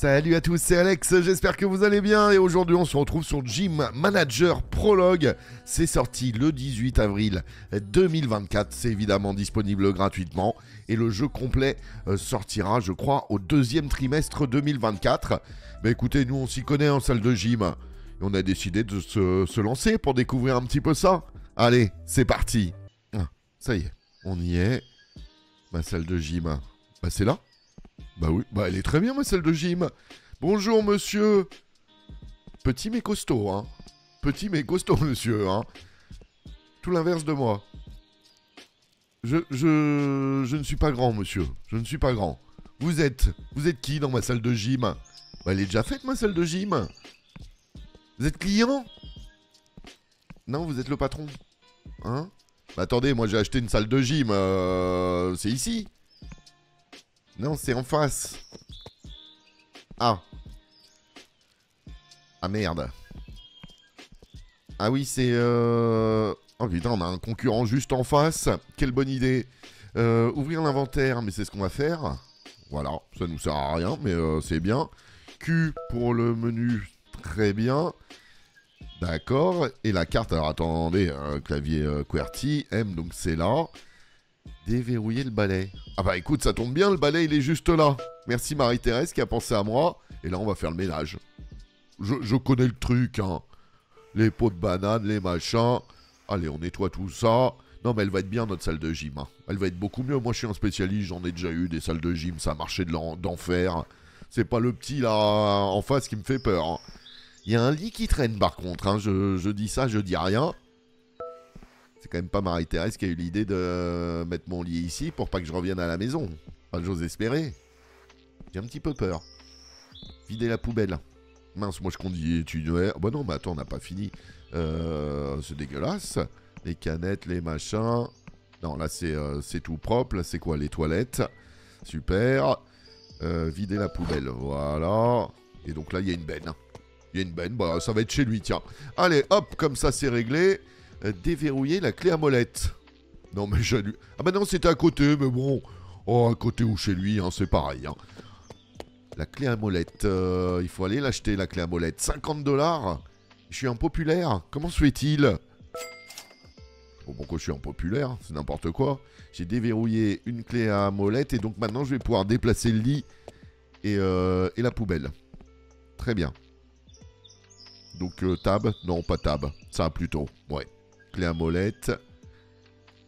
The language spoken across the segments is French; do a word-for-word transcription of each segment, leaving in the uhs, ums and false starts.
Salut à tous, c'est Alex, j'espère que vous allez bien et aujourd'hui on se retrouve sur Gym Manager Prologue. C'est sorti le dix-huit avril deux mille vingt-quatre, c'est évidemment disponible gratuitement et le jeu complet sortira je crois au deuxième trimestre deux mille vingt-quatre. Mais écoutez, nous on s'y connaît en salle de gym et on a décidé de se, se lancer pour découvrir un petit peu ça. Allez, c'est parti. Ah, ça y est, on y est. Ma salle de gym, bah c'est là. Bah oui, bah elle est très bien ma salle de gym. Bonjour monsieur. Petit mais costaud, hein. Petit mais costaud monsieur, hein. Tout l'inverse de moi. Je, je, je ne suis pas grand monsieur. Je ne suis pas grand. Vous êtes, vous êtes qui dans ma salle de gym? Bah elle est déjà faite ma salle de gym. Vous êtes client? Non, vous êtes le patron. Hein? Bah attendez, moi j'ai acheté une salle de gym. Euh, c'est ici. Non, c'est en face. Ah. Ah merde. Ah oui, c'est... Euh... Oh putain, on a un concurrent juste en face. Quelle bonne idée. Euh, ouvrir l'inventaire, mais c'est ce qu'on va faire. Voilà, ça nous sert à rien, mais euh, c'est bien. Q pour le menu, très bien. D'accord. Et la carte, alors attendez, euh, clavier euh, QWERTY, M, donc c'est là. Déverrouiller le balai. Ah bah écoute, ça tombe bien, le balai il est juste là. Merci Marie-Thérèse qui a pensé à moi. Et là on va faire le ménage. Je, je connais le truc, hein. Les pots de banane, les machins. Allez, on nettoie tout ça. Non mais elle va être bien notre salle de gym, hein. Elle va être beaucoup mieux, moi je suis un spécialiste. J'en ai déjà eu des salles de gym, ça marchait de l'enfer. C'est pas le petit là en face qui me fait peur, hein. Il y a un lit qui traîne par contre, hein. je, je dis ça, je dis rien. C'est quand même pas Marie-Thérèse qui a eu l'idée de mettre mon lit ici pour pas que je revienne à la maison. Enfin, j'ose espérer. J'ai un petit peu peur. Vider la poubelle. Mince, moi je continuais. Bah non, mais attends, on n'a pas fini. Euh, c'est dégueulasse. Les canettes, les machins. Non, là c'est euh, tout propre. Là c'est quoi? Les toilettes. Super. Euh, vider la poubelle. Voilà. Et donc là, il y a une benne. Il y a une benne. Bah, ça va être chez lui, tiens. Allez, hop, comme ça c'est réglé. Déverrouiller la clé à molette. Non mais j'ai lu... Ah bah non, c'était à côté, mais bon. Oh, à côté ou chez lui, hein, c'est pareil, hein. La clé à molette, euh, il faut aller l'acheter la clé à molette. cinquante dollars. Je suis impopulaire. Comment se fait-il? Bon, pourquoi je suis impopulaire? C'est n'importe quoi. J'ai déverrouillé une clé à molette et donc maintenant je vais pouvoir déplacer le lit et, euh, et la poubelle. Très bien. Donc euh, tab, non pas tab, ça plutôt, ouais. Clé à molette.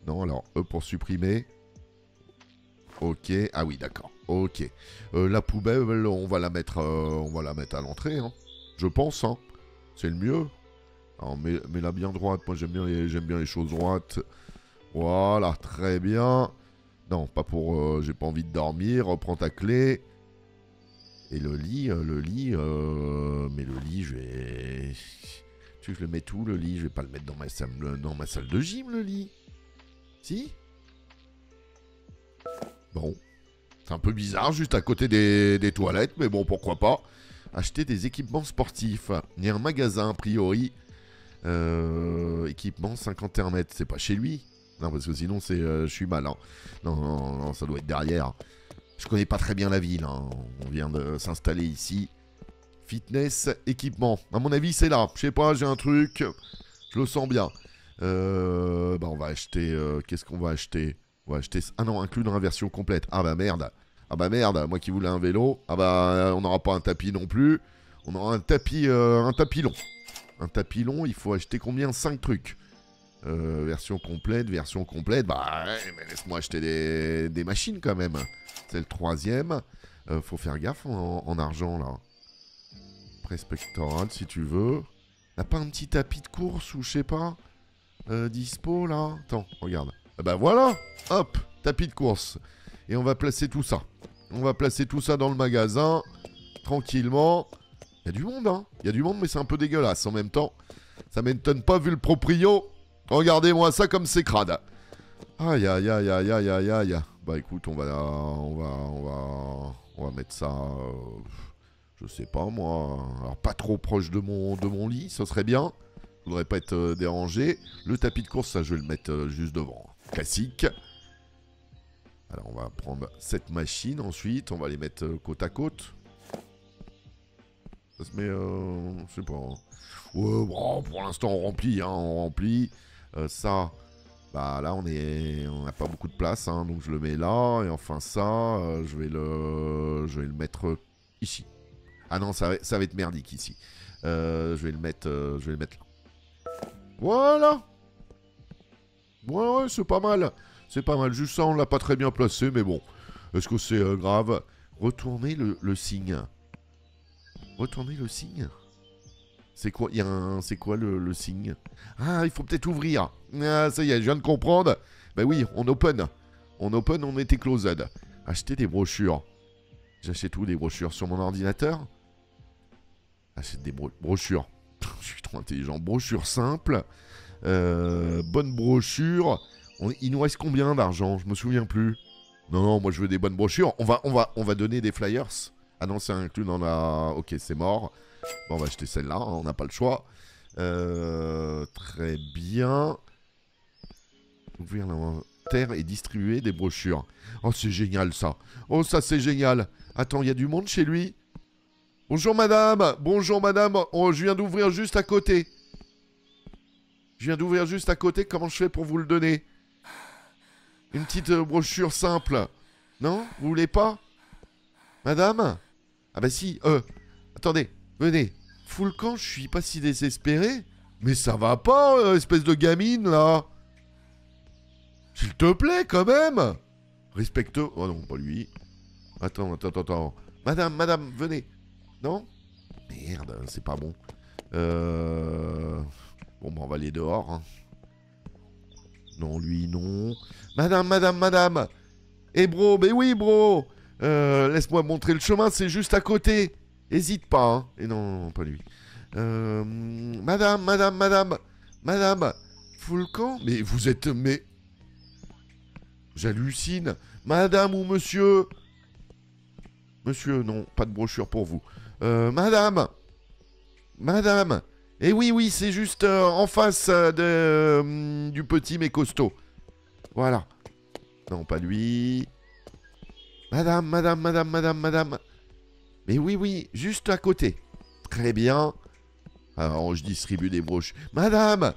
Non, alors, E pour supprimer. Ok, ah oui, d'accord. Ok. Euh, la poubelle, on va la mettre, euh, on va la mettre à l'entrée, hein. Je pense, hein. C'est le mieux. Alors, mets, mets la bien droite. Moi, j'aime bien, bien les choses droites. Voilà, très bien. Non, pas pour... Euh, j'ai pas envie de dormir. Reprends ta clé. Et le lit, euh, le lit... Euh, mais le lit, je vais... Tu veux que je le mette où, le lit? Je vais pas le mettre dans ma salle, dans ma salle de gym, le lit. Si? Bon. C'est un peu bizarre, juste à côté des, des toilettes, mais bon, pourquoi pas. Acheter des équipements sportifs. Il y a un magasin, a priori. Euh, équipement cinquante et un mètres. C'est pas chez lui. Non, parce que sinon, c'est, euh, je suis mal. Hein. Non, non, non, ça doit être derrière. Je connais pas très bien la ville. Hein. On vient de s'installer ici. Fitness, équipement. À mon avis, c'est là. Je sais pas, j'ai un truc. Je le sens bien. Euh, bah, on va acheter... Euh, Qu'est-ce qu'on va acheter? On va acheter... Ah non, inclure la version complète. Ah bah merde. Ah bah merde. Moi qui voulais un vélo. Ah bah, on n'aura pas un tapis non plus. On aura un tapis... Euh, un tapis long. Un tapis long, il faut acheter combien? cinq trucs. Euh, version complète, version complète. Bah, mais laisse-moi acheter des, des machines quand même. C'est le troisième. Euh, faut faire gaffe en, en argent, là. Respectoral si tu veux. T'as pas un petit tapis de course ou je sais pas euh, dispo là? Attends, regarde. Ah bah voilà. Hop, tapis de course. Et on va placer tout ça. On va placer tout ça dans le magasin. Tranquillement. Il y a du monde, hein. Il y a du monde mais c'est un peu dégueulasse en même temps. Ça m'étonne pas vu le proprio. Regardez-moi ça comme c'est crade. Aïe aïe aïe aïe aïe aïe aïe. Bah écoute, on va on va on va on va mettre ça euh... je sais pas moi, alors pas trop proche de mon, de mon lit, ça serait bien. Je voudrais pas être euh, dérangé. Le tapis de course, ça je vais le mettre euh, juste devant. Classique. Alors on va prendre cette machine ensuite, on va les mettre euh, côte à côte. mais euh, je sais pas. Ouais, bon, pour l'instant, on remplit, hein, on remplit. Euh, ça, bah là, on est, on n'a pas beaucoup de place, hein, donc je le mets là. Et enfin ça, euh, je vais le, je vais le mettre ici. Ah non, ça, ça va être merdique ici. Euh, je vais le mettre, euh, je vais le mettre là. Voilà. Ouais, ouais, c'est pas mal. C'est pas mal. Juste ça, on l'a pas très bien placé, mais bon. Est-ce que c'est euh, grave? Retournez le, le signe. Retournez le signe. C'est quoi, y a un, c'est quoi le, le signe? Ah, il faut peut-être ouvrir. Ah, ça y est, je viens de comprendre. Bah oui, on open. On open, on était closed. Acheter des brochures. J'achète où des brochures? Sur mon ordinateur? Achète des bro brochures. Je suis trop intelligent. Brochure simple. Euh, bonne brochure. On, il nous reste combien d'argent? Je me souviens plus. Non, non, moi je veux des bonnes brochures. On va, on va, on va donner des flyers. Ah non, c'est inclus dans la... Ok, c'est mort. Bon, on va acheter celle-là, hein, on n'a pas le choix. Euh, très bien. Ouvrir l'inventaire et distribuer des brochures. Oh, c'est génial ça. Oh, ça c'est génial. Attends, il y a du monde chez lui? Bonjour madame. Bonjour madame. Oh, je viens d'ouvrir juste à côté. Je viens d'ouvrir juste à côté. Comment je fais pour vous le donner? Une petite brochure simple. Non? Vous voulez pas? Madame? Ah bah si, euh... attendez, venez. Fous le camp, je suis pas si désespéré. Mais ça va pas, euh, espèce de gamine, là. S'il te plaît, quand même. Respecte... Oh non, pas lui. Attends, attends, attends, attends. Madame, madame, venez. Non? Merde, c'est pas bon. Euh... Bon, bah, on va aller dehors, hein. Non, lui, non. Madame, madame, madame. Eh bro, mais oui, bro. Euh, laisse-moi montrer le chemin, c'est juste à côté. Hésite pas, hein. Et non, non, non, pas lui. Euh, madame, madame, madame. Madame, fous le camp. Mais vous êtes... Mais... J'hallucine. Madame ou monsieur? Monsieur, non, pas de brochure pour vous. Euh, madame. Madame. Et oui, oui, c'est juste euh, en face euh, de, euh, du petit mais costaud. Voilà. Non, pas lui. Madame, madame, madame, madame, madame. Mais oui, oui, juste à côté. Très bien. Alors, je distribue des broches. Madame!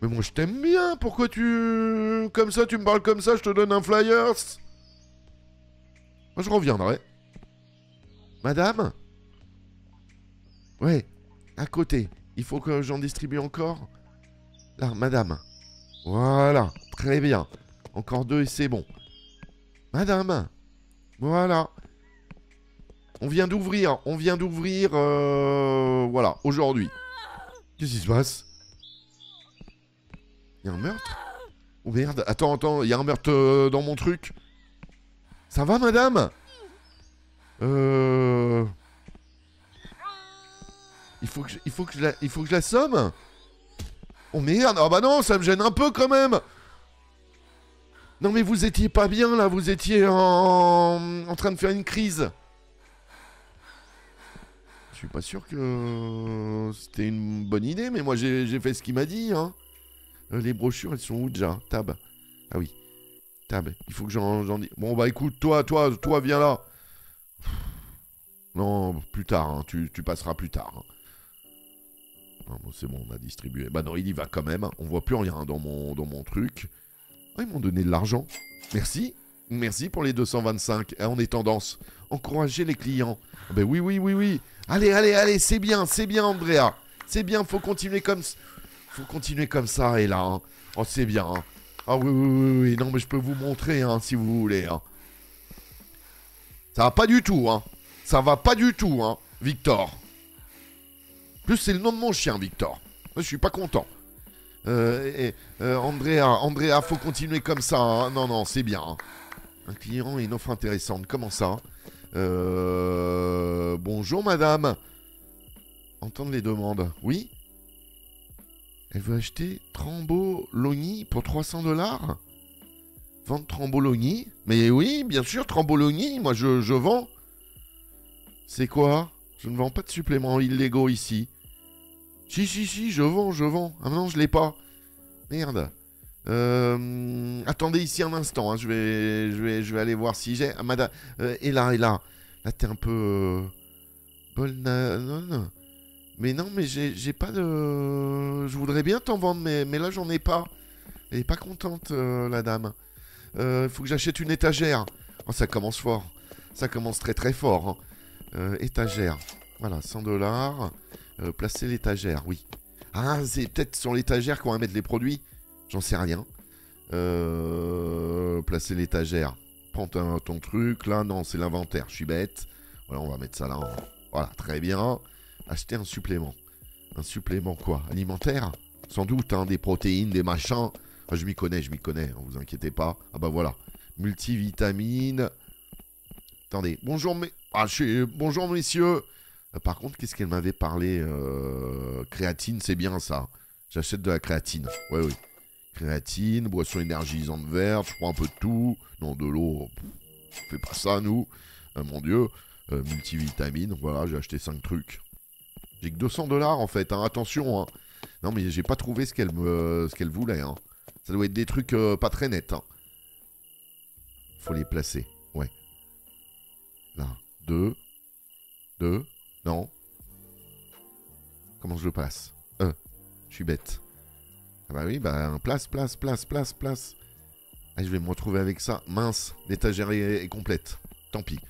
Mais moi, je t'aime bien. Pourquoi tu... Comme ça, tu me parles comme ça, je te donne un flyers. Moi, je reviendrai. Madame? Ouais, à côté. Il faut que j'en distribue encore. Là, madame. Voilà, très bien. Encore deux et c'est bon. Madame. Voilà. On vient d'ouvrir. On vient d'ouvrir... Euh, voilà, aujourd'hui. Qu'est-ce qui se passe? Il y a un meurtre? Oh merde, attends, attends. Il y a un meurtre euh, dans mon truc. Ça va, madame? Euh... Il faut que je, il faut que je la, il faut que je la somme. Oh merde, ah bah non, ça me gêne un peu quand même. Non mais vous étiez pas bien là, vous étiez en, en train de faire une crise. Je suis pas sûr que c'était une bonne idée, mais moi j'ai fait ce qu'il m'a dit. Hein. Les brochures, elles sont où déjà? Tab. Ah oui. Tab. Il faut que j'en dise. Bon bah écoute, toi, toi, toi, viens là. Non, plus tard, hein. tu, tu passeras plus tard. Hein. Bon, c'est bon, on a distribué. Bah non, il y va quand même. On voit plus rien dans mon, dans mon truc. Ah, ils m'ont donné de l'argent. Merci. Merci pour les deux cent vingt-cinq. Ah, on est tendance. Encouragez les clients. Ah, ben oui, oui, oui, oui. Allez, allez, allez. C'est bien, c'est bien, Andrea. C'est bien, faut continuer comme... Faut continuer comme ça, et là. Hein. Oh, c'est bien. Hein. Ah oui, oui, oui, oui. Non, mais je peux vous montrer, hein, si vous voulez. Hein. Ça va pas du tout, hein. Ça va pas du tout, hein, Victor. Plus c'est le nom de mon chien, Victor. Moi, je suis pas content. Euh, et, euh, Andrea, Andrea, faut continuer comme ça. Hein. Non, non, c'est bien. Hein. Un client et une offre intéressante. Comment ça? euh, Bonjour, madame. Entendre les demandes. Oui. Elle veut acheter Tremboloni pour trois cents dollars. Vendre Tremboloni? Mais oui, bien sûr, Tremboloni. Moi, je, je vends. C'est quoi? Je ne vends pas de suppléments illégaux ici. Si, si, si, je vends, je vends. Ah non, je l'ai pas. Merde. Euh, attendez ici un instant. Hein. Je, vais, je, vais, je vais aller voir si j'ai... Ah, madame... Euh, et là, et là. Là, t'es un peu... Bolnanon. Mais non, mais j'ai pas de... Je voudrais bien t'en vendre, mais, mais là, j'en ai pas. Elle est pas contente, euh, la dame. Il euh, faut que j'achète une étagère. Oh, ça commence fort. Ça commence très très fort. Hein. Euh, étagère. Voilà, cent dollars. Euh, placer l'étagère, oui. Ah, c'est peut-être sur l'étagère qu'on va mettre les produits. J'en sais rien. Euh, placer l'étagère. Prends ton, ton truc. Là, non, c'est l'inventaire. Je suis bête. Voilà, on va mettre ça là. Hein. Voilà, très bien. Acheter un supplément. Un supplément quoi? Alimentaire? Sans doute, hein, des protéines, des machins. Ah, je m'y connais, je m'y connais. Hein, vous inquiétez pas. Ah bah voilà. Multivitamines. Attendez. Bonjour, mais... ah, je suis... Bonjour messieurs. Euh, par contre, qu'est-ce qu'elle m'avait parlé euh... Créatine, c'est bien ça. J'achète de la créatine. Ouais, oui. Créatine, boisson énergisante verte, je prends un peu de tout. Non, de l'eau, on fait pas ça, nous. Ah, mon Dieu. Euh, multivitamines, voilà, j'ai acheté cinq trucs. J'ai que deux cents dollars, en fait, hein. Attention, hein. Non, mais j'ai pas trouvé ce qu'elle euh, ce qu'elle voulait, hein. Ça doit être des trucs euh, pas très nets, hein. Faut les placer, ouais. Là, deux. Deux. Non. Comment je le place? Euh, je suis bête. Ah bah oui, bah, place, place, place, place, place. Ah, je vais me retrouver avec ça. Mince, l'étagère est complète. Tant pis.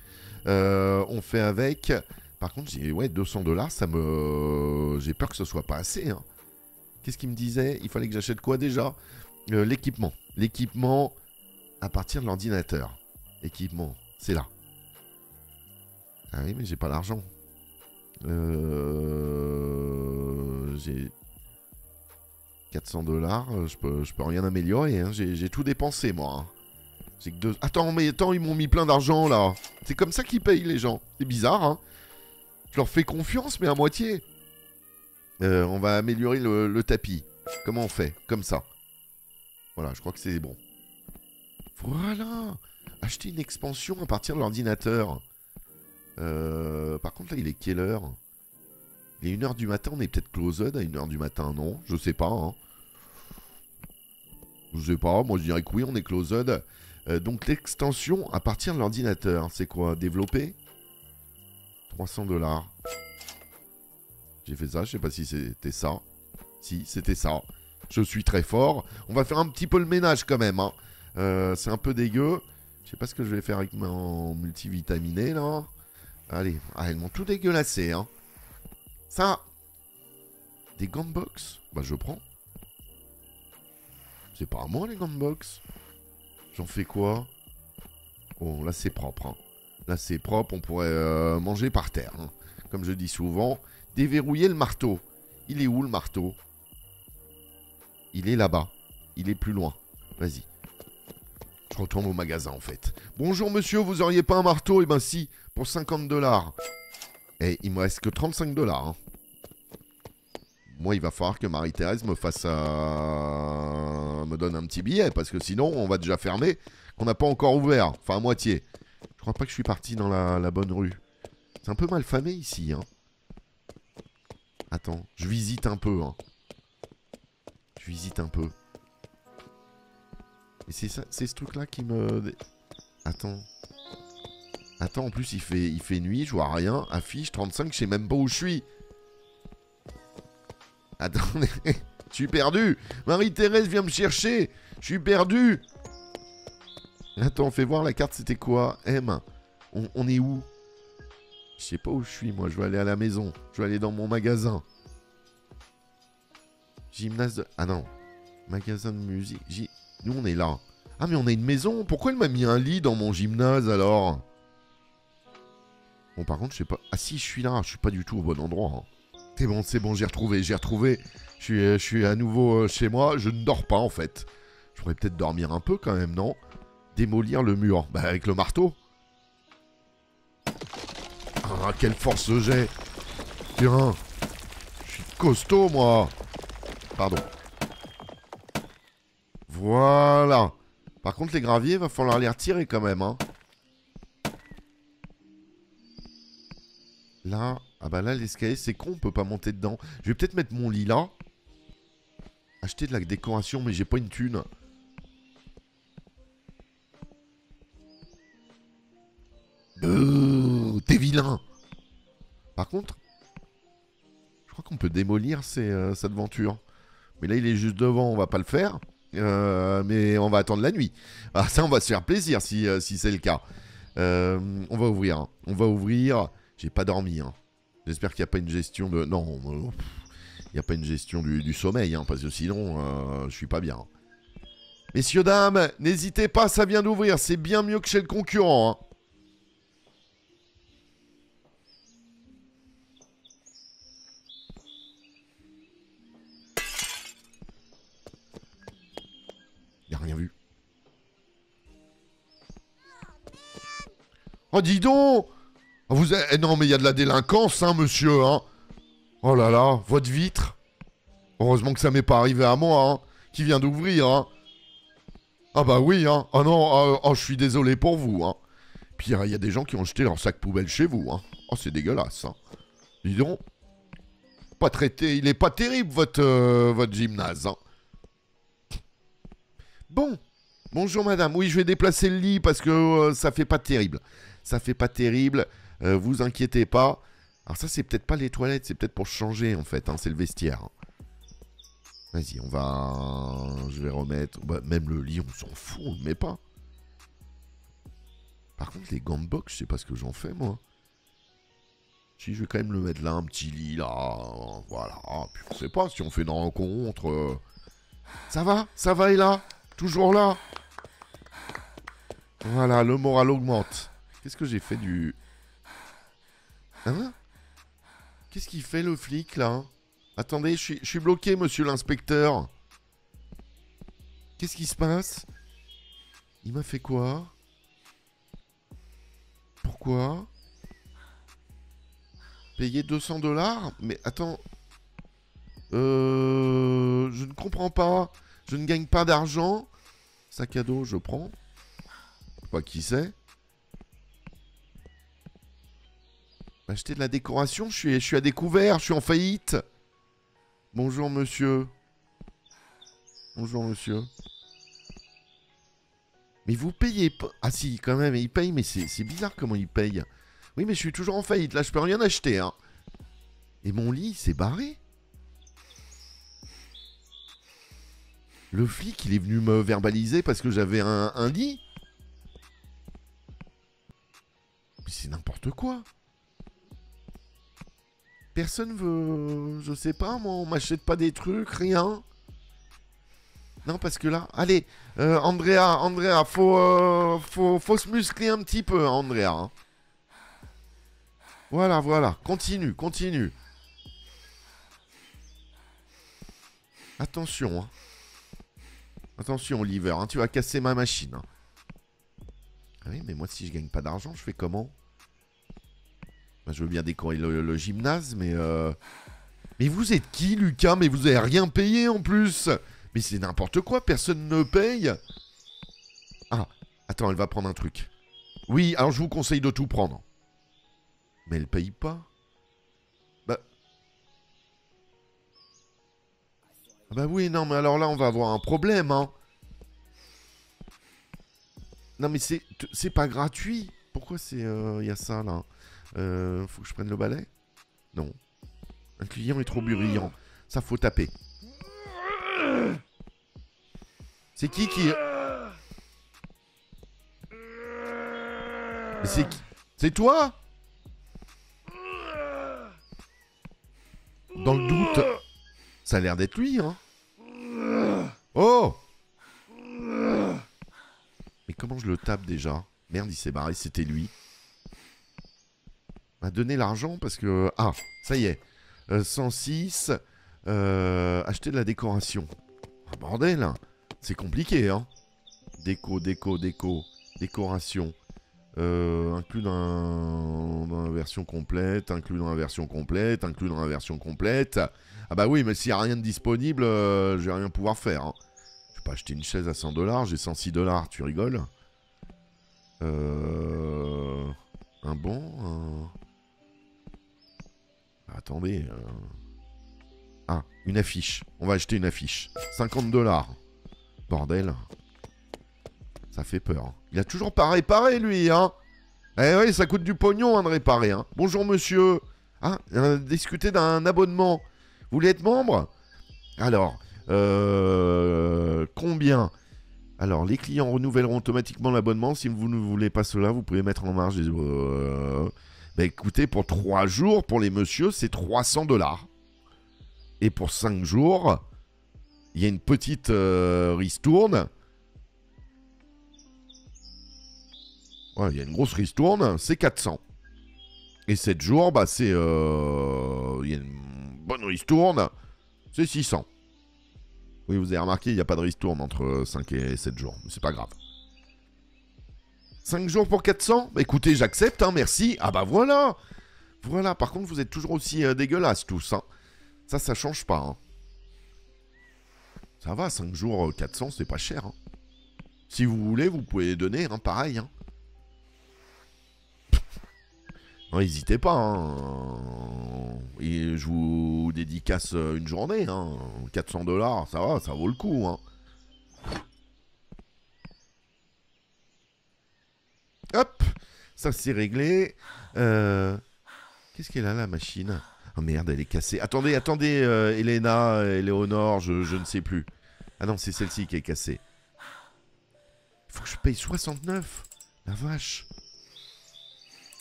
Euh, on fait avec... Par contre, j'ai ouais, deux cents dollars, ça me... J'ai peur que ce soit pas assez, hein. Qu'est-ce qu'il me disait? Il fallait que j'achète quoi déjà? euh, L'équipement. L'équipement à partir de l'ordinateur. Équipement, c'est là. Ah oui, mais j'ai pas l'argent. Euh... J'ai... quatre cents dollars, je peux, je peux rien améliorer, hein. J'ai tout dépensé, moi. Hein. J'ai que deux... Attends, mais attends, ils m'ont mis plein d'argent, là. C'est comme ça qu'ils payent, les gens. C'est bizarre, hein. Je leur fais confiance, mais à moitié. Euh, on va améliorer le, le tapis. Comment on fait? Comme ça. Voilà, je crois que c'est bon. Voilà. Acheter une expansion à partir de l'ordinateur. Euh, par contre, là, il est quelle heure? Il est une heure du matin. On est peut-être closed à une heure du matin, non? Je sais pas, hein. Je sais pas. Moi, je dirais que oui, on est closed. Euh, donc, l'extension à partir de l'ordinateur, c'est quoi? Développer? trois cents dollars. J'ai fait ça, je sais pas si c'était ça. Si, c'était ça. Je suis très fort. On va faire un petit peu le ménage quand même. Hein. Euh, c'est un peu dégueu. Je sais pas ce que je vais faire avec mon multivitaminé là. Allez, ah, elles m'ont tout dégueulassé. Hein. Ça. Des gumbox. Bah je prends. C'est pas à moi les gumbox. J'en fais quoi? Oh là c'est propre. Hein. Là, c'est propre, on pourrait euh, manger par terre. Hein. Comme je dis souvent, déverrouiller le marteau. Il est où, le marteau? Il est là-bas. Il est plus loin. Vas-y. Je retourne au magasin, en fait. Bonjour, monsieur, vous auriez pas un marteau? Eh ben, si, pour cinquante dollars. Et il me reste que trente-cinq dollars. Hein. Moi, il va falloir que Marie-Thérèse me fasse... Euh... me donne un petit billet, parce que sinon, on va déjà fermer. Qu'on n'a pas encore ouvert. Enfin, à moitié. Je crois pas que je suis parti dans la, la bonne rue. C'est un peu mal famé ici. Hein. Attends, je visite un peu. Hein. Je visite un peu. Et c'est ça, c'est ce truc-là qui me... Attends. Attends, en plus, il fait, il fait nuit, je vois rien. Affiche, trente-cinq, je sais même pas où je suis. Attendez, je suis perdu. Marie-Thérèse vient me chercher. Je suis perdu. Attends, fais voir la carte, c'était quoi? M. On, on est où? Je sais pas où je suis, moi. Je vais aller à la maison. Je vais aller dans mon magasin. Gymnase de... Ah non. Magasin de musique. G... Nous, on est là. Ah, mais on a une maison. Pourquoi elle m'a mis un lit dans mon gymnase, alors? Bon, par contre, je sais pas... Ah si, je suis là. Je suis pas du tout au bon endroit. Hein. C'est bon, c'est bon, j'ai retrouvé. J'ai retrouvé. Je suis, je suis à nouveau chez moi. Je ne dors pas, en fait. Je pourrais peut-être dormir un peu, quand même, non? Démolir le mur. Bah avec le marteau. Ah quelle force j'ai. Tiens. Je suis costaud moi. Pardon. Voilà. Par contre les graviers va falloir les retirer quand même hein. Là. Ah bah là l'escalier c'est con. On peut pas monter dedans. Je vais peut-être mettre mon lit là. Acheter de la décoration. Mais j'ai pas une thune. vilain. Par contre, je crois qu'on peut démolir ces, euh, cette venture. Mais là, il est juste devant, on va pas le faire. Euh, mais on va attendre la nuit. Ah, ça, on va se faire plaisir si, euh, si c'est le cas. Euh, on va ouvrir. Hein. On va ouvrir. J'ai pas dormi. Hein. J'espère qu'il n'y a pas une gestion de... Non, euh, pff, il n'y a pas une gestion du, du sommeil. Hein, parce que sinon, euh, je suis pas bien. Messieurs, dames, n'hésitez pas, ça vient d'ouvrir. C'est bien mieux que chez le concurrent. Hein. Il n'a rien vu. Oh, dis donc! Vous avez... Non, mais il y a de la délinquance, hein, monsieur, hein. Oh là là, votre vitre. Heureusement que ça m'est pas arrivé à moi, hein. Qui vient d'ouvrir, hein. Ah bah oui, hein. Oh non, euh, oh, je suis désolé pour vous, hein. Puis il y a des gens qui ont jeté leur sac poubelle chez vous, hein. Oh, c'est dégueulasse, hein. Dis donc. Pas traité... Il est pas terrible, votre, euh, votre gymnase, hein. Bon, bonjour madame, oui je vais déplacer le lit parce que euh, ça fait pas terrible, ça fait pas terrible, euh, vous inquiétez pas. Alors ça c'est peut-être pas les toilettes, c'est peut-être pour changer en fait, hein, c'est le vestiaire. Vas-y on va, je vais remettre, bah, même le lit on s'en fout, on ne met pas. Par contre les gants de boxe, je sais pas ce que j'en fais moi. Si je vais quand même le mettre là, un petit lit là, voilà, puis on sait pas si on fait une rencontre. Euh... Ça va, ça va et là. Toujours là. Voilà, le moral augmente. Qu'est-ce que j'ai fait du... Hein? Qu'est-ce qu'il fait le flic, là? Attendez, je suis, je suis bloqué, monsieur l'inspecteur. Qu'est-ce qui se passe? Il m'a fait quoi? Pourquoi? Payer deux cents dollars? Mais attends... Euh... Je ne comprends pas. Je ne gagne pas d'argent. Sac à dos, je prends. Je sais pas qui c'est. Acheter de la décoration, je suis, je suis à découvert, je suis en faillite. Bonjour monsieur. Bonjour monsieur. Mais vous payez pas. Ah si, quand même, il paye, mais c'est bizarre comment il paye. Oui, mais je suis toujours en faillite, là je peux rien acheter. Hein. Et mon lit, c'est barré. Le flic, il est venu me verbaliser parce que j'avais un, un lit. Mais c'est n'importe quoi. Personne veut... Je sais pas, moi, on m'achète pas des trucs, rien. Non, parce que là... Allez, euh, Andrea, Andrea, faut, euh, faut, faut se muscler un petit peu, hein, Andrea. Hein. Voilà, voilà. Continue, continue. Attention, hein. Attention, Oliver, hein, tu vas casser ma machine. Hein. Ah oui, mais moi, si je gagne pas d'argent, je fais comment? Bah, je veux bien décorer le, le gymnase, mais... Euh... Mais vous êtes qui, Lucas? Mais vous avez rien payé, en plus. Mais c'est n'importe quoi, personne ne paye. Ah, attends, elle va prendre un truc. Oui, alors je vous conseille de tout prendre. Mais elle paye pas. Bah oui, non, mais alors là, on va avoir un problème, hein. Non, mais c'est c'est pas gratuit. Pourquoi c'est... Il euh, y a ça, là. Euh, faut que je prenne le balai? Non. Un client est trop bruyant. Ça, faut taper. C'est qui qui... C'est qui? C'est toi? Dans le doute... Ça a l'air d'être lui, hein. Oh! Mais comment je le tape déjà? Merde, il s'est barré, c'était lui. On m'a donné l'argent parce que... Ah, ça y est. Euh, cent six. Euh, acheter de la décoration. Oh, bordel, hein. C'est compliqué, hein. Déco, déco, déco. Décoration. Euh, inclus dans, dans la version complète, inclus dans la version complète, inclus dans la version complète. Ah bah oui, mais s'il n'y a rien de disponible, euh, je vais rien pouvoir faire. Hein. Je vais pas acheter une chaise à cent dollars, j'ai cent six dollars, tu rigoles. Euh... Un bon... Un... Attendez... Euh... Ah, une affiche. On va acheter une affiche. cinquante dollars. Bordel. Ça fait peur. Il a toujours pas réparé, lui, hein. Eh oui, ça coûte du pognon hein, de réparer. Hein. Bonjour monsieur. Ah, euh, discuter d'un abonnement. Vous voulez être membre? Alors, euh, combien? Alors, les clients renouvelleront automatiquement l'abonnement. Si vous ne voulez pas cela, vous pouvez mettre en marge des... Euh... Bah écoutez, pour trois jours, pour les messieurs, c'est trois cents dollars. Et pour cinq jours, il y a une petite euh, ristourne. Ouais, il y a une grosse ristourne, c'est quatre cents. Et sept jours, bah c'est... Euh... Il y a une bonne ristourne, c'est six cents. Oui, vous avez remarqué, il n'y a pas de ristourne entre cinq et sept jours. C'est pas grave. cinq jours pour quatre cents? Bah, écoutez, j'accepte, hein, merci. Ah bah voilà. Voilà, par contre, vous êtes toujours aussi euh, dégueulasses tous. Hein. Ça, ça change pas. Hein. Ça va, cinq jours, euh, quatre cents, c'est pas cher. Hein. Si vous voulez, vous pouvez donner, hein, pareil. Hein. N'hésitez pas. Hein. Et je vous dédicace une journée. Hein. quatre cents dollars, ça va, ça vaut le coup. Hein. Hop, ça c'est réglé. Euh... Qu'est-ce qu'elle a là, la machine? Oh merde, elle est cassée. Attendez, attendez, euh, Elena, Eleonore, je, je ne sais plus. Ah non, c'est celle-ci qui est cassée. Il faut que je paye soixante-neuf. La vache.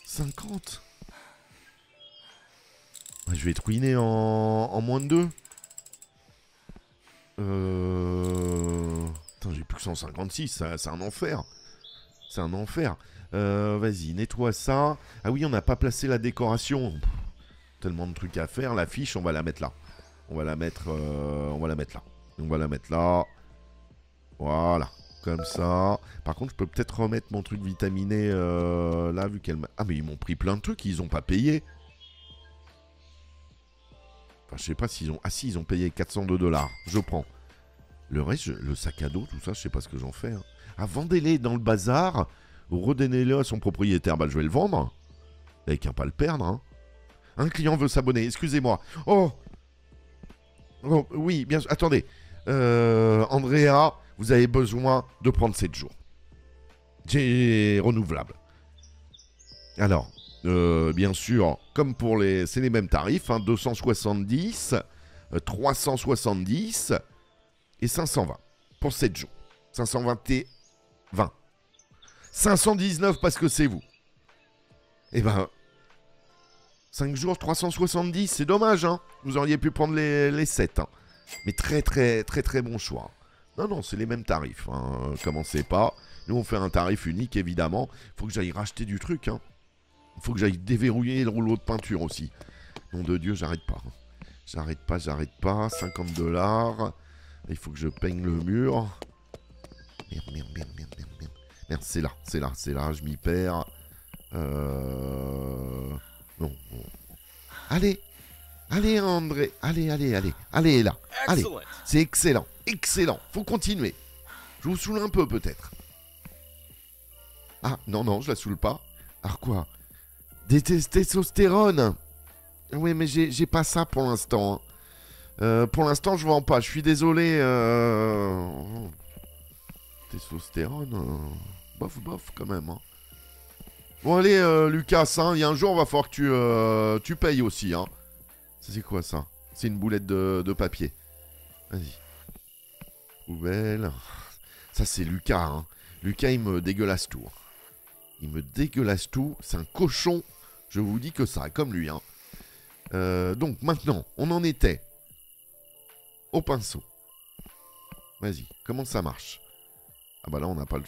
cinquante. Je vais être ruiné en, en moins de deux. Euh... Putain, j'ai plus que cent cinquante-six, c'est un enfer. C'est un enfer. Euh, Vas-y, nettoie ça. Ah oui, on n'a pas placé la décoration. Pff, tellement de trucs à faire. L'affiche, on va la mettre là. On va la mettre, euh, on va la mettre là. On va la mettre là. Voilà, comme ça. Par contre, je peux peut-être remettre mon truc vitaminé euh, là, vu qu'elle m'a... Ah, mais ils m'ont pris plein de trucs, ils n'ont pas payé. Enfin, je sais pas s'ils ont... Ah si, ils ont payé quatre cents deux dollars. Je prends. Le reste, je... le sac à dos, tout ça, je sais pas ce que j'en fais. Hein. Ah, vendez-les dans le bazar. Redonnez-les à son propriétaire. Bah, je vais le vendre. Il n'y a qu'à pas le perdre. Hein. Un client veut s'abonner. Excusez-moi. Oh. Oh, oui, bien sûr. Attendez. Euh, Andrea, vous avez besoin de prendre sept jours. C'est renouvelable. Alors, euh, bien sûr, comme pour les... C'est les mêmes tarifs. Hein, deux cent soixante-dix, trois cent soixante-dix et cinq cent vingt pour sept jours. cinq cent vingt et vingt. cinq cent dix-neuf parce que c'est vous. Eh ben... cinq jours, trois cent soixante-dix, c'est dommage, hein. Vous auriez pu prendre les, les sept, hein. Mais très, très, très, très bon choix. Non, non, c'est les mêmes tarifs, hein. Commencez pas. Nous, on fait un tarif unique, évidemment. Faut que j'aille racheter du truc, hein. Faut que j'aille déverrouiller le rouleau de peinture aussi. Nom de Dieu, j'arrête pas. J'arrête pas, j'arrête pas. cinquante dollars. Il faut que je peigne le mur. Merde, merde, merde, merde, merde, merde. Merde, c'est là, c'est là, c'est là, je m'y perds. Euh... Non, non. Allez, allez, André, allez, allez, allez, allez, là, allez. C'est excellent, excellent, faut continuer. Je vous saoule un peu, peut-être. Ah, non, non, je la saoule pas. Ah, quoi? Des testostérone. Oui, mais j'ai pas ça pour l'instant. Hein. Euh, pour l'instant, je vends pas, je suis désolé, euh... Testostérone, euh, bof, bof, quand même. Hein. Bon, allez, euh, Lucas, hein, il y a un jour, il va falloir que tu, euh, tu payes aussi. Hein. C'est quoi, ça? C'est une boulette de, de papier. Vas-y. Poubelle. Ça, c'est Lucas. Hein. Lucas, il me dégueulasse tout. Il me dégueulasse tout. C'est un cochon. Je vous dis que ça, comme lui. Hein. Euh, donc, maintenant, on en était au pinceau. Vas-y, comment ça marche? Ah bah là on n'a pas le...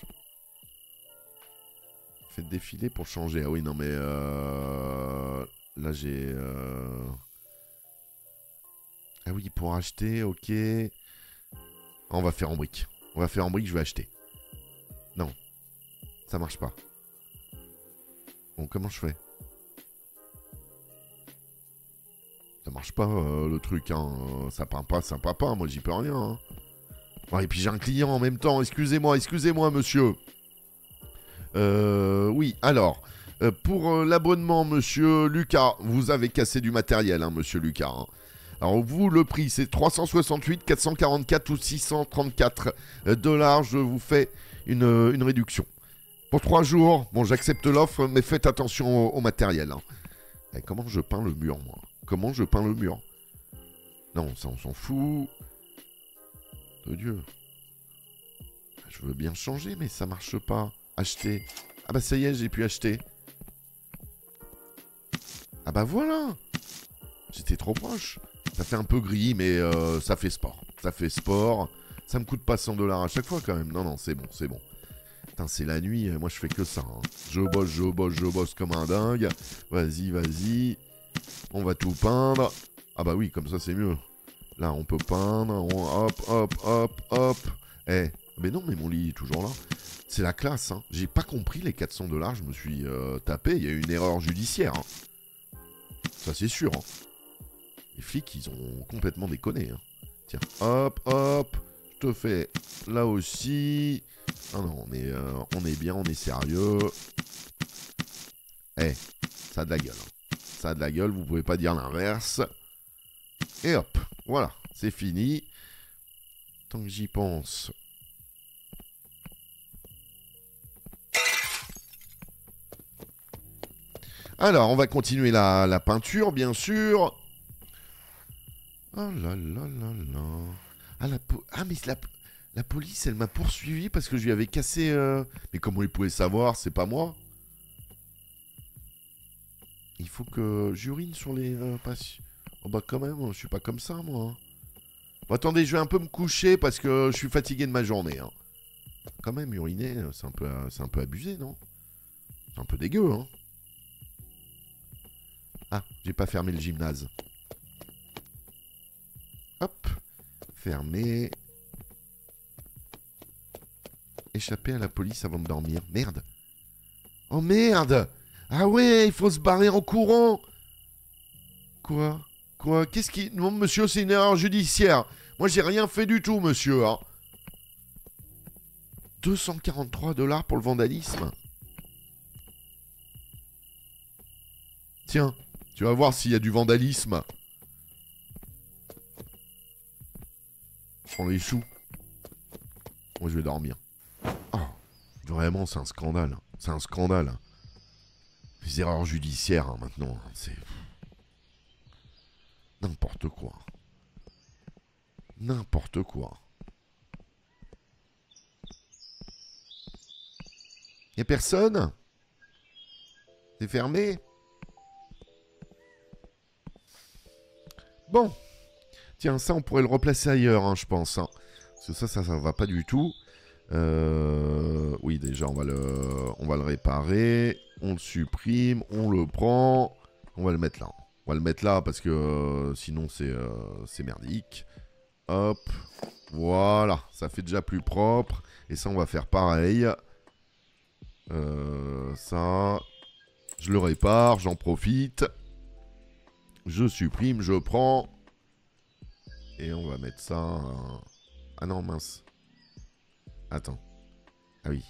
Faites défiler pour changer. Ah oui non mais euh... là j'ai... Euh... Ah oui pour acheter, ok. Ah, on va faire en brique. On va faire en brique, je vais acheter. Non. Ça marche pas. Bon comment je fais? Ça marche pas euh, le truc hein. Ça peint pas, ça peint pas, moi j'y peux rien hein. Et puis j'ai un client en même temps, excusez-moi, excusez-moi monsieur. Euh, oui, alors, euh, pour euh, l'abonnement monsieur Lucas, vous avez cassé du matériel hein, monsieur Lucas. Hein. Alors vous, le prix c'est trois cent soixante-huit, quatre cent quarante-quatre ou six cent trente-quatre dollars, je vous fais une, une réduction. Pour trois jours, bon, j'accepte l'offre, mais faites attention au, au matériel. Hein. Et comment je peins le mur, moi? Comment je peins le mur? Non, ça, on s'en fout. De Dieu. Je veux bien changer, mais ça marche pas. Acheter. Ah bah ça y est, j'ai pu acheter. Ah bah voilà. J'étais trop proche. Ça fait un peu gris, mais euh, ça fait sport. Ça fait sport. Ça me coûte pas cent dollars à chaque fois quand même. Non, non, c'est bon, c'est bon. Putain, c'est la nuit, moi je fais que ça. Hein. Je bosse, je bosse, je bosse comme un dingue. Vas-y, vas-y. On va tout peindre. Ah bah oui, comme ça c'est mieux. Là, on peut peindre. On... Hop, hop, hop, hop. Eh, mais non, mais mon lit est toujours là. C'est la classe, hein. J'ai pas compris les quatre cents dollars, je me suis euh, tapé. Il y a eu une erreur judiciaire. Hein. Ça, c'est sûr. Hein. Les flics, ils ont complètement déconné. Hein. Tiens, hop, hop. Je te fais là aussi. Ah non, on est, euh, on est bien, on est sérieux. Eh, ça a de la gueule. Hein. Ça a de la gueule, vous pouvez pas dire l'inverse. Et hop, voilà, c'est fini. Tant que j'y pense. Alors, on va continuer la, la peinture, bien sûr. Oh là là là là. Ah, la po ah mais la, la police, elle m'a poursuivi parce que je lui avais cassé... Euh... Mais comment ils pouvaient savoir? C'est pas moi. Il faut que j'urine sur les... Euh, patients. Oh bah quand même, je suis pas comme ça, moi. Bon, attendez, je vais un peu me coucher parce que je suis fatigué de ma journée. Hein. Quand même, uriner, c'est un peu, c'est un peu abusé, non? C'est un peu dégueu, hein. Ah, j'ai pas fermé le gymnase. Hop. Fermé. Échapper à la police avant de dormir. Merde. Oh merde. Ah ouais, il faut se barrer en courant. Quoi? Quoi? Qu'est-ce qui... Non, monsieur, c'est une erreur judiciaire. Moi, j'ai rien fait du tout, monsieur. Hein. deux cent quarante-trois dollars pour le vandalisme. Tiens, tu vas voir s'il y a du vandalisme. Je prends les sous. Moi, je vais dormir. Oh, vraiment, c'est un scandale. C'est un scandale. Les erreurs judiciaires, hein, maintenant, hein, c'est... N'importe quoi. N'importe quoi. Y'a personne? C'est fermé? Bon. Tiens, ça, on pourrait le replacer ailleurs, hein, je pense. Hein. Parce que ça, ça, ça va pas du tout. Euh... Oui, déjà, on va le... on va le réparer. On le supprime. On le prend. On va le mettre là. On va le mettre là parce que euh, sinon c'est euh, c'est merdique. Hop. Voilà. Ça fait déjà plus propre. Et ça, on va faire pareil. Euh, ça. Je le répare. J'en profite. Je supprime. Je prends. Et on va mettre ça... Euh... Ah non, mince. Attends. Ah oui.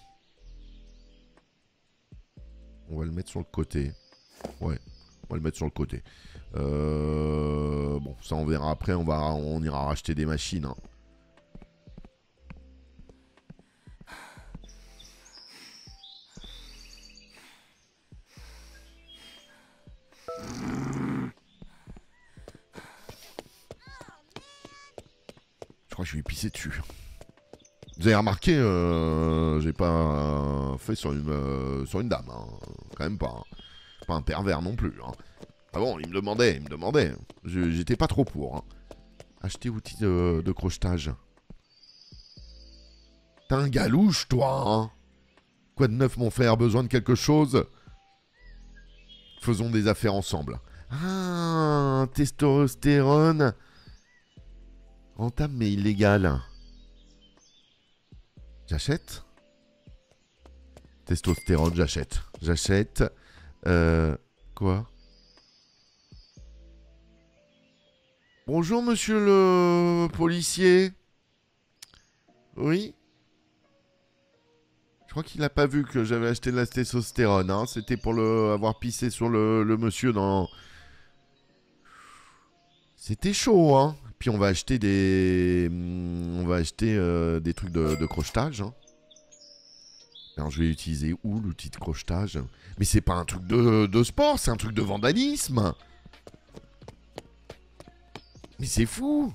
On va le mettre sur le côté. Ouais. On va le mettre sur le côté. Euh... Bon, ça on verra après. On, va... on ira racheter des machines. Hein. Je crois que je vais pisser dessus. Vous avez remarqué, euh... j'ai pas fait sur une, euh... sur une dame. Hein. Quand même pas. Hein. Pas un pervers non plus. Hein. Ah bon, il me demandait, il me demandait. J'étais pas trop pour. Hein. Acheter outils de, de crochetage. T'es un galouche, toi. Hein. Quoi de neuf, mon frère? Besoin de quelque chose? Faisons des affaires ensemble. Ah, testostérone. Rentable mais illégal. J'achète. Testostérone, j'achète. J'achète. Euh... Quoi? Bonjour, monsieur le policier. Oui? Je crois qu'il n'a pas vu que j'avais acheté de la testostérone. Hein. C'était pour le avoir pissé sur le, le monsieur dans... C'était chaud, hein. Puis on va acheter des... On va acheter euh, des trucs de, de crochetage, hein. Alors, je vais utiliser où l'outil de crochetage? Mais c'est pas un truc de, de sport, c'est un truc de vandalisme. Mais c'est fou.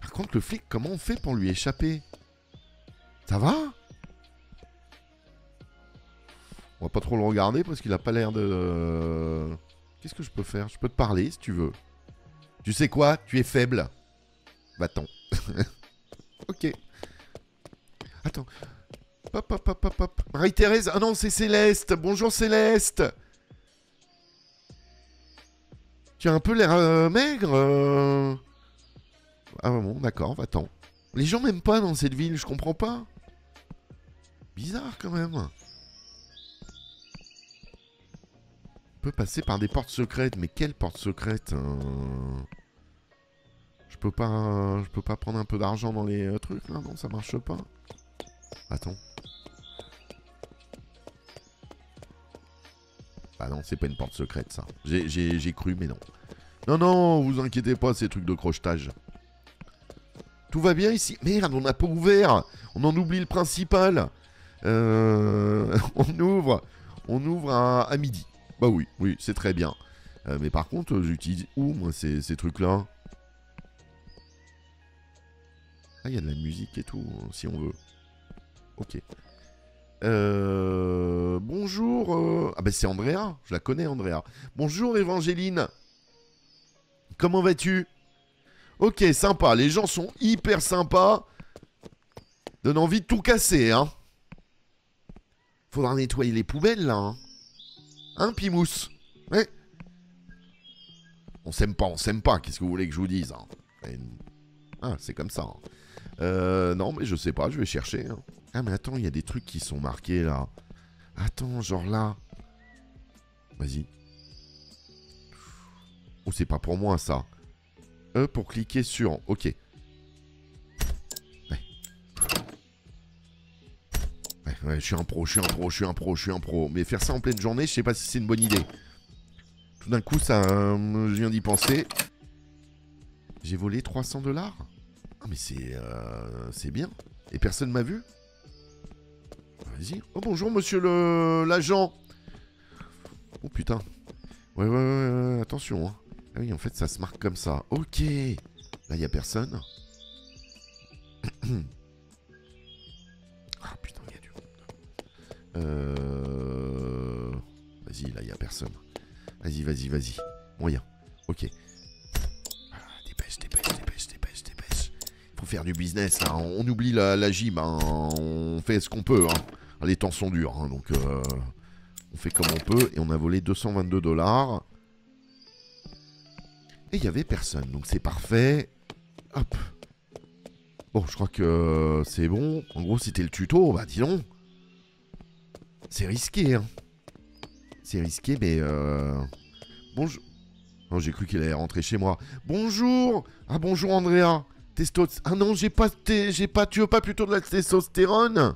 Par contre, le flic, comment on fait pour lui échapper? Ça va? On va pas trop le regarder parce qu'il a pas l'air de... Qu'est-ce que je peux faire? Je peux te parler si tu veux. Tu sais quoi? Tu es faible. Va-t'en. Ok. Attends. Hop, hop, hop, hop, hop. Marie-Thérèse. Ah non, c'est Céleste. Bonjour Céleste. Tu as un peu l'air euh, maigre. Euh... Ah bon, d'accord, va-t'en. Les gens m'aiment pas dans cette ville, je comprends pas. Bizarre quand même. On peut passer par des portes secrètes, mais quelles portes secrètes euh... Je peux pas, euh, je peux pas prendre un peu d'argent dans les euh, trucs là, non, ça marche pas. Attends. Ah non, c'est pas une porte secrète ça. J'ai cru, mais non. Non, non, vous inquiétez pas, ces trucs de crochetage. Tout va bien ici. Merde, on n'a pas ouvert. On en oublie le principal. Euh... on ouvre, on ouvre à, à midi. Bah oui, oui, c'est très bien. Euh, mais par contre, j'utilise où, moi, ces, ces trucs-là? Ah, il y a de la musique et tout, si on veut. Ok. Euh... Bonjour... Euh... Ah bah c'est Andrea, je la connais, Andrea. Bonjour, Evangeline. Comment vas-tu? Ok, sympa, les gens sont hyper sympas. Donne envie de tout casser, hein. Faudra nettoyer les poubelles, là, hein. Hein, Pimousse? Ouais. On s'aime pas, on s'aime pas. Qu'est-ce que vous voulez que je vous dise, hein? Ah, c'est comme ça. Hein. Euh, non, mais je sais pas, je vais chercher. Hein. Ah, mais attends, il y a des trucs qui sont marqués, là. Attends, genre là. Vas-y. Oh, c'est pas pour moi, ça. E pour cliquer sur... Ok. Ouais. Ouais, ouais, je suis un pro, je suis un pro, je suis un pro, je suis un pro. Mais faire ça en pleine journée, je sais pas si c'est une bonne idée. Tout d'un coup, ça... Euh, je viens d'y penser. J'ai volé trois cents dollars. Ah mais c'est... Euh, c'est bien. Et personne m'a vu. Vas-y. Oh bonjour monsieur le... l'agent. Oh putain. Ouais ouais ouais, ouais attention. Hein. Ah oui en fait ça se marque comme ça. Ok. Là il y a personne. Ah putain il y a du monde. Euh... Vas-y là il y a personne. Vas-y vas-y vas-y. Moyen. Ok. Faire du business, hein. On oublie la, la gym, hein. On fait ce qu'on peut, hein. Les temps sont durs, hein. Donc euh, on fait comme on peut et on a volé deux cent vingt-deux dollars et il n'y avait personne, donc c'est parfait. Hop. Bon, je crois que c'est bon. En gros, c'était le tuto, bah dis donc. C'est risqué, hein. C'est risqué, mais euh... bonjour. Oh, j'ai cru qu'il allait rentrer chez moi. Bonjour. Ah bonjour Andrea. Ah non, j'ai pas, j'ai pas, tu veux pas plutôt de la testostérone?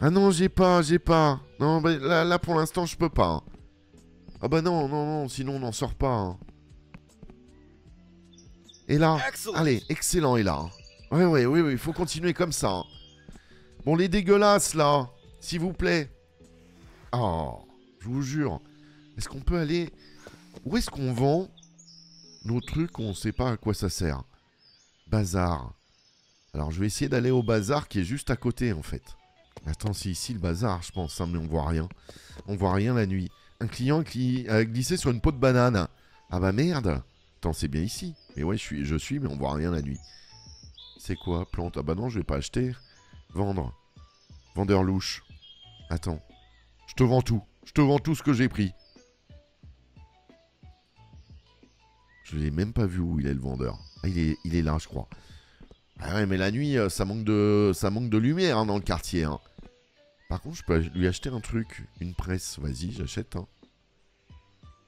Ah non, j'ai pas, j'ai pas. Non, bah, là, là pour l'instant, je peux pas. Ah bah non, non, non, sinon on n'en sort pas. Hein. Et là, excellent. Allez, excellent, et là. Ouais, ouais, ouais, ouais, il faut continuer comme ça. Hein. Bon, les dégueulasses, là, s'il vous plaît. Oh, je vous jure. Est-ce qu'on peut aller... Où est-ce qu'on vend nos trucs, on sait pas à quoi ça sert. Bazar. Alors je vais essayer d'aller au bazar qui est juste à côté en fait. Attends, c'est ici le bazar je pense, hein, mais on voit rien. On voit rien la nuit. Un client qui a glissé sur une peau de banane. Ah bah merde. Attends, c'est bien ici. Mais ouais, je suis, je suis, mais on voit rien la nuit. C'est quoi, plante? Ah bah non, je vais pas acheter. Vendre. Vendeur louche. Attends. Je te vends tout. Je te vends tout ce que j'ai pris. Je l'ai même pas vu où il est le vendeur. Ah, il est, il est là, je crois. Ah ouais, mais la nuit, ça manque de, ça manque de lumière hein, dans le quartier. Hein. Par contre, je peux lui acheter un truc. Une presse, vas-y, j'achète. Hein.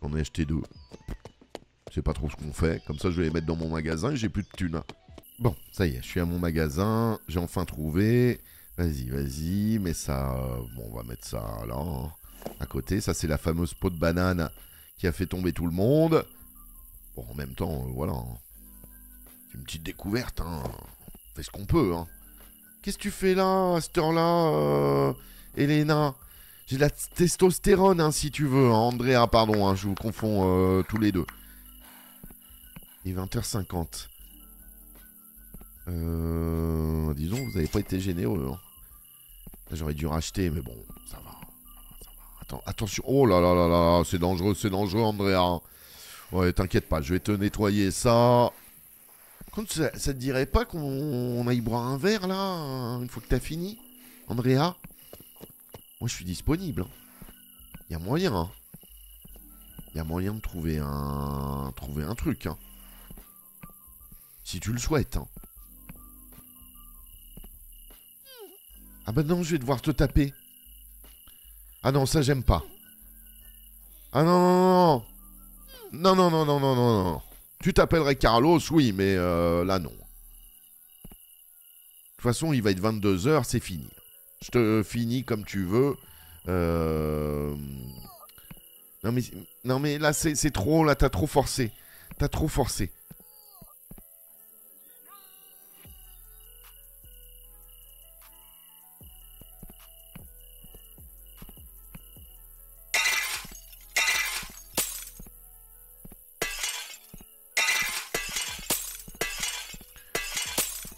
J'en ai acheté deux. Je sais pas trop ce qu'on fait. Comme ça, je vais les mettre dans mon magasin et j'ai plus de thunes. Bon, ça y est, je suis à mon magasin. J'ai enfin trouvé. Vas-y, vas-y. Mais ça... Euh, bon, on va mettre ça là. Hein. À côté, ça, c'est la fameuse peau de banane qui a fait tomber tout le monde. Bon, en même temps, euh, voilà. C'est une petite découverte, hein. fait ce qu'on peut, hein. Qu'est-ce que tu fais là, à cette heure-là, euh, Elena? J'ai de la testostérone, hein, si tu veux. Hein. Andrea, pardon, hein, je vous confonds euh, tous les deux. Et vingt heures cinquante. Euh, disons, vous n'avez pas été généreux. Hein. J'aurais dû racheter, mais bon, ça va. Ça va. Attends, attention. Oh là là là là, c'est dangereux, c'est dangereux, Andrea. Ouais, t'inquiète pas, je vais te nettoyer ça. Quand ça, ça te dirait pas qu'on aille boire un verre, là, une fois que t'as fini, Andrea? Moi, je suis disponible. Il y a moyen, hein. Il y a moyen de trouver un... Trouver un truc, hein. Si tu le souhaites, hein. Ah bah non, je vais devoir te taper. Ah non, ça, j'aime pas. Ah non, non, non, non. Non, non, non, non, non, non. Tu t'appellerais Carlos, oui, mais euh, là, non. De toute façon, il va être vingt-deux heures, c'est fini. Je te finis comme tu veux. Euh... Non, mais, non, mais là, c'est trop. Là, t'as trop forcé. T'as trop forcé.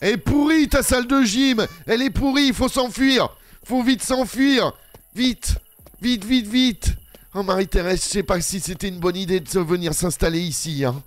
Elle est pourrie ta salle de gym. Elle est pourrie, il faut s'enfuir. Faut vite s'enfuir. Vite, vite, vite, vite. Oh Marie-Thérèse, je sais pas si c'était une bonne idée de venir s'installer ici, hein.